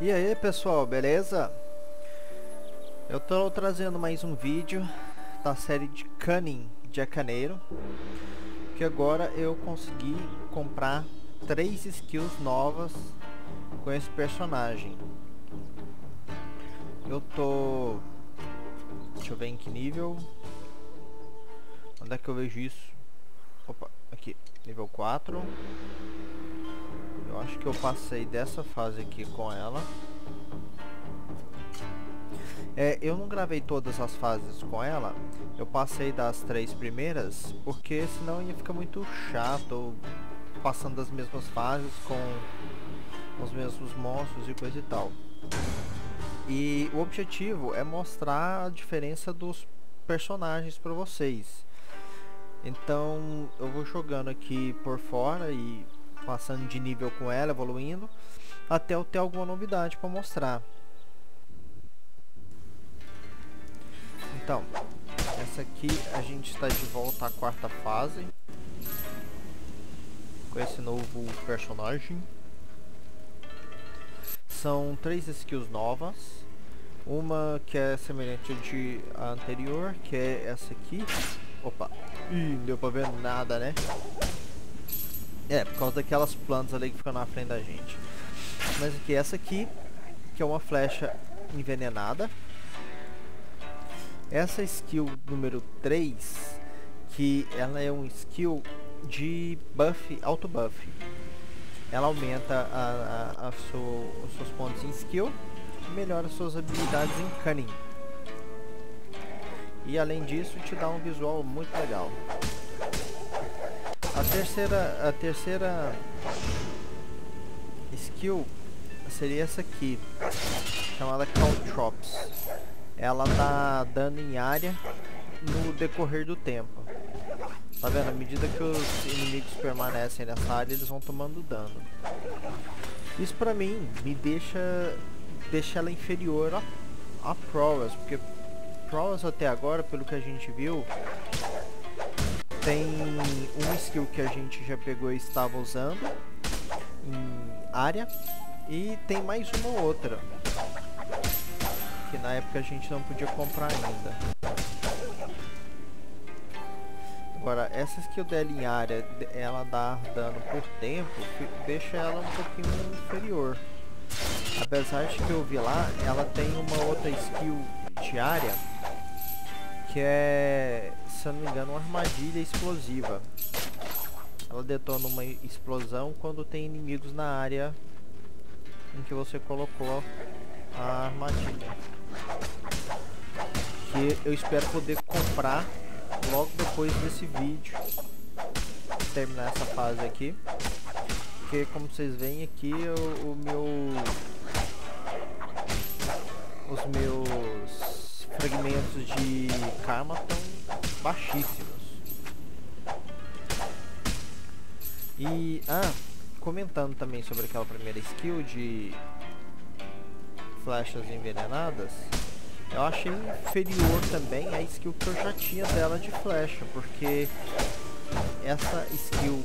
E aí pessoal, beleza? Eu tô trazendo mais um vídeo da série de Cunning de Akaneiro, que agora eu consegui comprar 3 skills novas com esse personagem. Eu tô... deixa eu ver em que nível. Onde é que eu vejo isso? Opa, aqui, nível 4. Eu acho que eu passei dessa fase aqui com ela. Eu não gravei todas as fases com ela. Eu passei das 3 primeiras, porque senão ia ficar muito chato passando as mesmas fases com os mesmos monstros e coisa e tal. E o objetivo é mostrar a diferença dos personagens para vocês. Então eu vou jogando aqui por fora e passando de nível com ela, evoluindo, até eu ter alguma novidade para mostrar. Então, essa aqui a gente está de volta à 4ª fase, com esse novo personagem. São 3 skills novas, uma que é semelhante à anterior, que é essa aqui. Opa, não deu para ver nada, né? Por causa daquelas plantas ali que ficam na frente da gente. Mas aqui, essa aqui, que é uma flecha envenenada. Essa skill número 3, que ela é um skill de buff, auto-buff. Ela aumenta os seus pontos em skill e melhora suas habilidades em cunning. E além disso, te dá um visual muito legal. A terceira skill seria essa aqui, chamada Caltrops. Ela dá dano em área no decorrer do tempo. Tá vendo? À medida que os inimigos permanecem nessa área, eles vão tomando dano. Isso pra mim me deixa ela inferior a Prowess, porque Prowess até agora, pelo que a gente viu, tem uma skill que a gente já pegou e estava usando em área, e tem mais uma ou outra que na época a gente não podia comprar ainda. Agora, essa skill dela em área, ela dá dano por tempo, deixa ela um pouquinho inferior. Apesar de que eu vi lá, ela tem uma outra skill de área que é, se eu não me engano, uma armadilha explosiva. Ela detona uma explosão quando tem inimigos na área em que você colocou a armadilha, que eu espero poder comprar logo depois desse vídeo, terminar essa fase aqui, porque como vocês veem aqui, os meus fragmentos de karma estão baixíssimos. E comentando também sobre aquela primeira skill de flechas envenenadas, eu achei inferior também a skill que eu já tinha dela de flecha, porque essa skill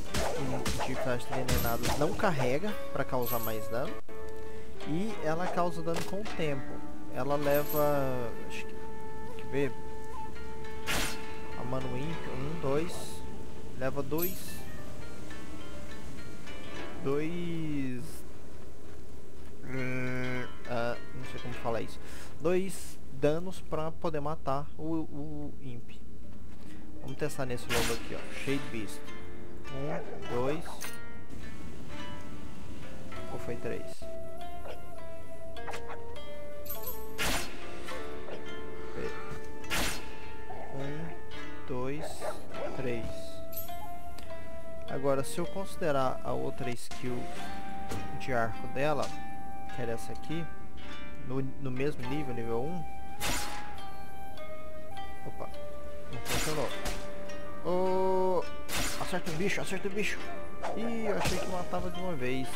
de flechas envenenadas não carrega para causar mais dano, e ela causa dano com o tempo. Ela leva, acho que a mano ímpio, 1, 2, leva 2 não sei como falar isso, 2 danos para poder matar o imp. Vamos testar nesse logo aqui, ó, Shade Beast, 1, 2 ou foi 3? Agora, se eu considerar a outra skill de arco dela, que era essa aqui, no mesmo nível, nível 1. Opa, não funcionou. Acerta o bicho, acerta o bicho. Ih, eu achei que matava de uma vez.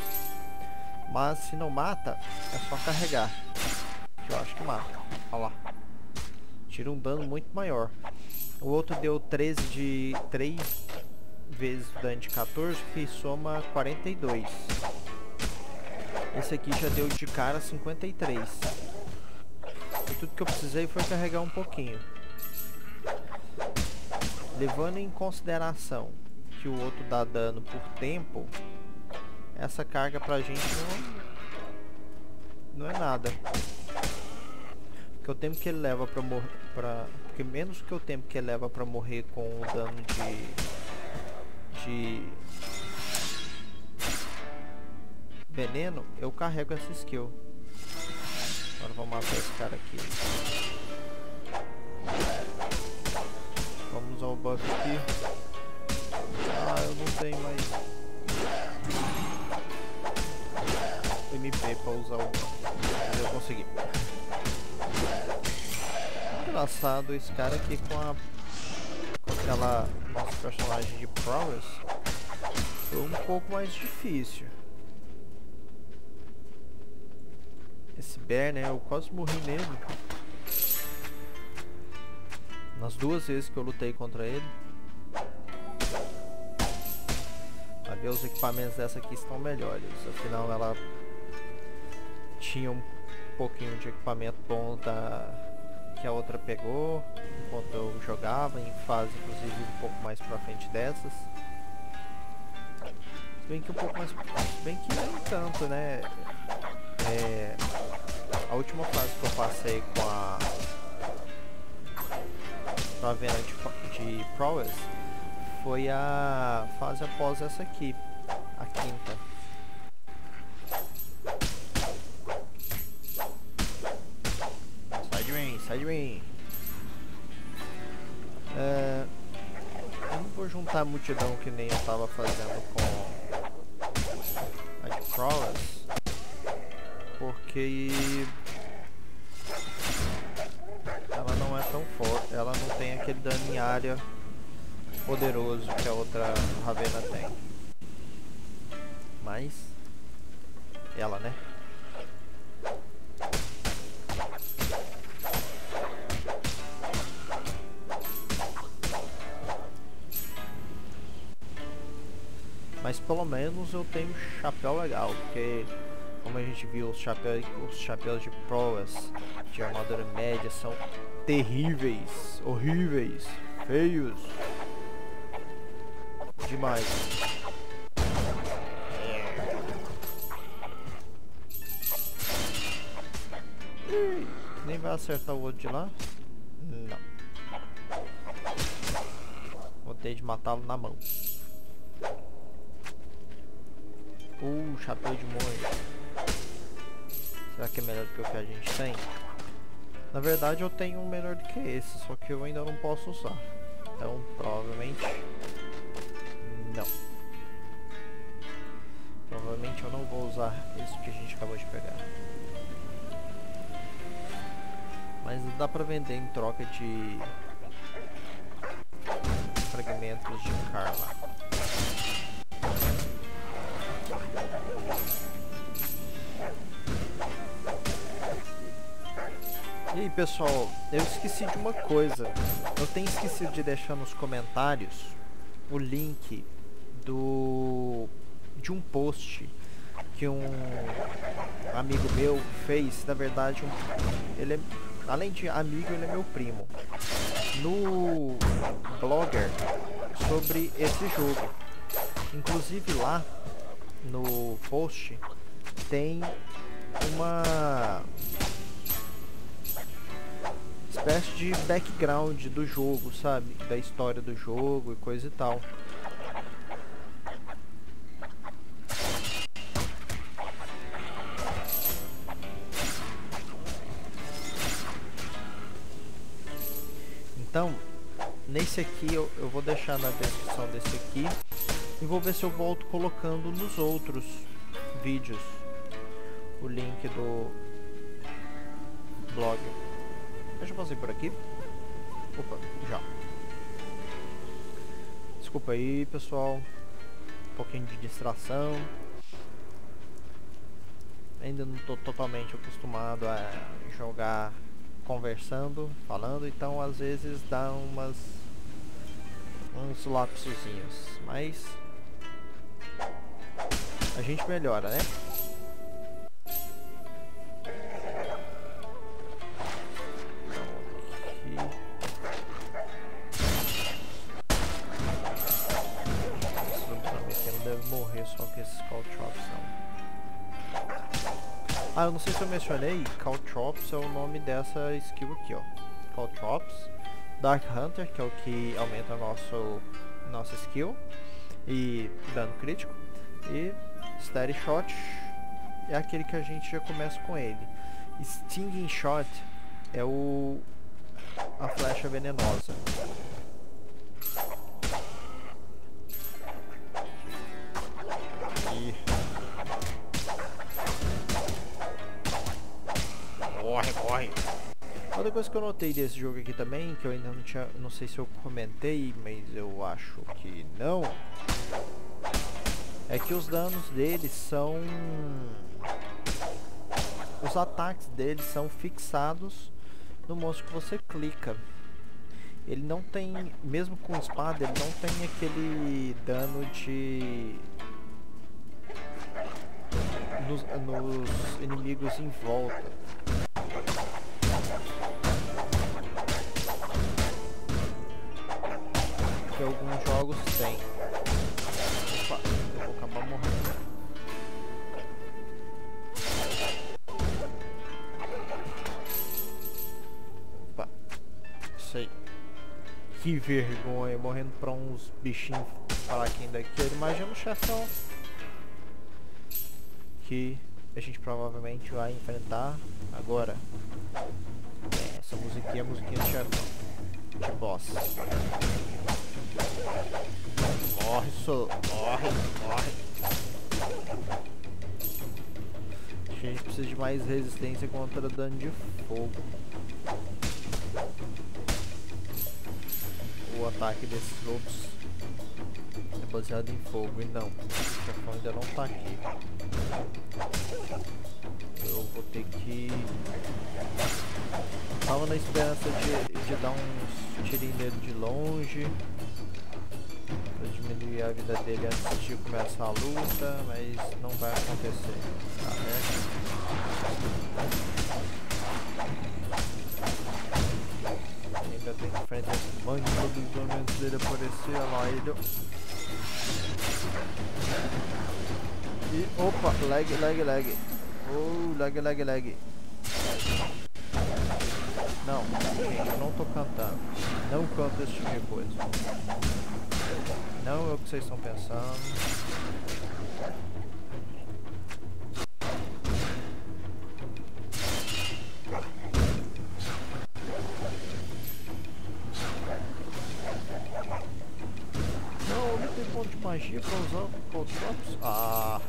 Mas se não mata, é só carregar, que eu acho que mata. Olha lá, tira um dano muito maior. O outro deu 13 de 3 vezes o dano de 14, que soma 42. Esse aqui já deu de cara 53. E tudo que eu precisei foi carregar um pouquinho. Levando em consideração que o outro dá dano por tempo, essa carga pra gente não é nada. Porque o tempo que ele leva pra morrer, porque menos que o tempo que ele leva pra morrer com o dano de veneno, eu carrego essa skill. Agora vamos matar esse cara aqui. Vamos usar o buff aqui. Ah, eu não tenho mais MP pra usar o buff. Mas eu consegui. Engraçado esse cara aqui com aquela nossa personagem de Prowess. Foi um pouco mais difícil. Esse bear, né? Eu quase morri nele. Nas duas vezes que eu lutei contra ele. Cadê? Os equipamentos dessa aqui estão melhores. Afinal, ela tinha um pouquinho de equipamento bom que a outra pegou. Enquanto eu jogava, em fase, inclusive, um pouco mais pra frente dessas. Se bem que um pouco mais... bem que nem tanto, né? A última fase que eu passei com a venda de Prowess foi a fase após essa aqui, a quinta. Sai de mim, sai de mim. Eu não vou juntar a multidão que nem eu estava fazendo com a de Prowess. Porque ela não é tão forte, ela não tem aquele dano em área poderoso que a outra Ravena tem. Mas ela, né? Mas pelo menos eu tenho um chapéu legal, porque como a gente viu, os chapéus de Prowess de armadura média são terríveis, horríveis, feios demais. Nem vai acertar o outro de lá? Não. Vou ter de matá-lo na mão. Chapéu de monge. Será que é melhor do que o que a gente tem? Na verdade eu tenho um melhor do que esse, só que eu ainda não posso usar. Então provavelmente... não. Provavelmente eu não vou usar isso que a gente acabou de pegar. Mas dá pra vender em troca de fragmentos de karma. E aí pessoal, eu esqueci de uma coisa. Eu tenho esquecido de deixar nos comentários o link de um post que um amigo meu fez. Na verdade, ele é, além de amigo, ele é meu primo, no Blogger, sobre esse jogo. Inclusive lá no post tem uma espécie de background do jogo, sabe? Da história do jogo e coisa e tal. Então, nesse aqui eu vou deixar na descrição desse aqui. E vou ver se eu volto colocando nos outros vídeos o link do blog. Eu já passei por aqui. Opa, já. Desculpa aí, pessoal. Um pouquinho de distração. Ainda não estou totalmente acostumado a jogar conversando, falando. Então, às vezes, dá uns lapsozinhos. Mas a gente melhora, né? morrer só que esses Caltrops são. Ah, eu não sei se eu mencionei, Caltrops é o nome dessa skill aqui, ó. Caltrops, Dark Hunter, que é o que aumenta a nossa skill e dano crítico. E Stare Shot é aquele que a gente já começa com ele. Stinging Shot é a flecha venenosa. Corre, corre! Outra coisa que eu notei desse jogo aqui também, que eu ainda não tinha, não sei se eu comentei, mas eu acho que não, é que os danos deles são... Os ataques deles são fixados no monstro que você clica. Ele não tem, mesmo com espada, ele não tem aquele dano de... Nos inimigos em volta. Que alguns jogos tem. Opa, eu vou acabar morrendo. Que vergonha, morrendo pra uns bichinhos paraquinhos daquele. Imagina um chefão que a gente provavelmente vai enfrentar agora. Essa musiquinha é a musiquinha de chefão, de boss. Morre, só morre, morre. A gente precisa de mais resistência contra dano de fogo. O ataque desses lobos é baseado em fogo e não, o chefão ainda não tá aqui. Eu vou ter que... Tava na esperança de dar uns tirinhos nele de longe pra diminuir a vida dele antes de começar a luta, mas não vai acontecer, tá, né? Ainda tem que enfrentar esse bando dos momentos dele aparecer, olha lá ele. E opa, lag, lag, lag. Oh, lag, lag, lag. Não, gente, eu não tô cantando. Não canto esse tipo de coisa. Não é o que vocês estão pensando. Magia pra usar o Caltrops? Ah!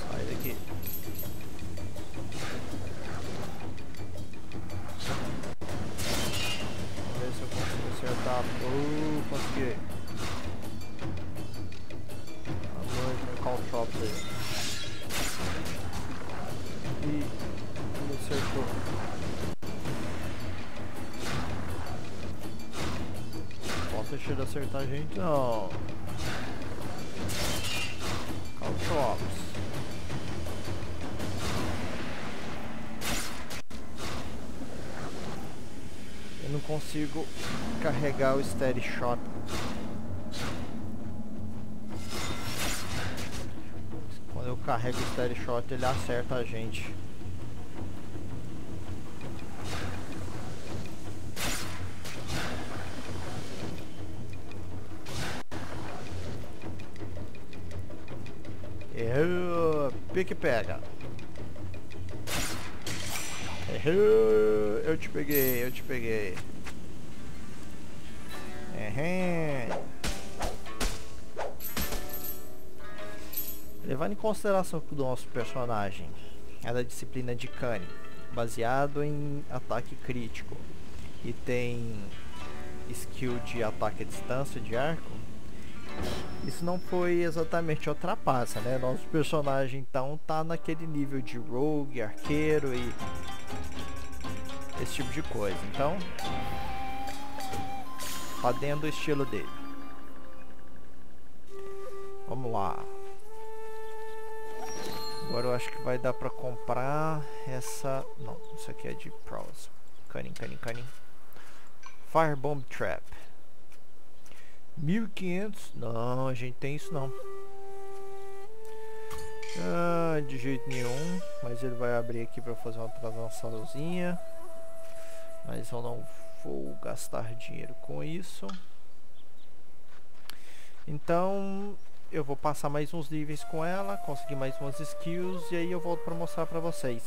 Sai daqui! Vamos ver se eu consigo acertar. Consegui! Agora tem o Caltrops aí. E... Acertou. Posso deixar de acertar a gente? Não. Caltrops. Eu não consigo carregar o Steady Shot. Quando eu carrego o Steady Shot, ele acerta a gente. Pique pega. Eu te peguei, eu te peguei. Levando em consideração que o nosso personagem é da disciplina de Cunning, baseado em ataque crítico, e tem skill de ataque à distância de arco, isso não foi exatamente ultrapassa, né? Nosso personagem então tá naquele nível de rogue, arqueiro e esse tipo de coisa, então tá dentro do estilo dele. Vamos lá. Agora eu acho que vai dar pra comprar essa... Não, isso aqui é de Prowess. Cunning. Firebomb Trap. 1500. Não, a gente tem isso não. Ah, de jeito nenhum. Mas ele vai abrir aqui pra fazer uma transaçãozinha. Mas eu não vou gastar dinheiro com isso. Então... eu vou passar mais uns níveis com ela, conseguir mais umas skills e aí eu volto para mostrar para vocês.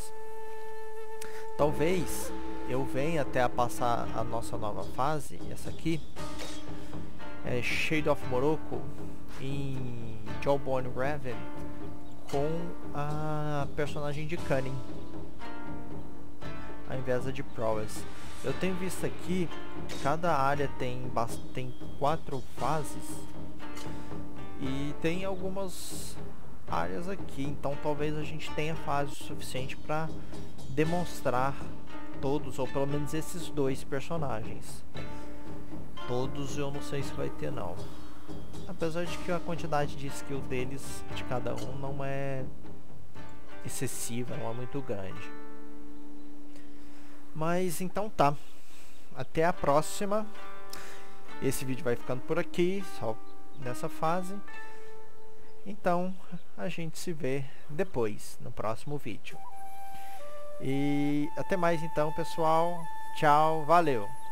Talvez eu venha até a passar a nossa nova fase, essa aqui, é Shade of Morocco em Jawbone Raven com a personagem de Cunning, ao invés de Prowess. Eu tenho visto aqui, cada área tem 4 fases. E tem algumas áreas aqui, então talvez a gente tenha fase o suficiente para demonstrar todos, ou pelo menos esses 2 personagens. Todos eu não sei se vai ter não. Apesar de que a quantidade de skill deles, de cada um, não é excessiva, não é muito grande. Mas então tá, até a próxima. Esse vídeo vai ficando por aqui, só nessa fase. Então a gente se vê depois no próximo vídeo e até mais então, pessoal. Tchau, valeu.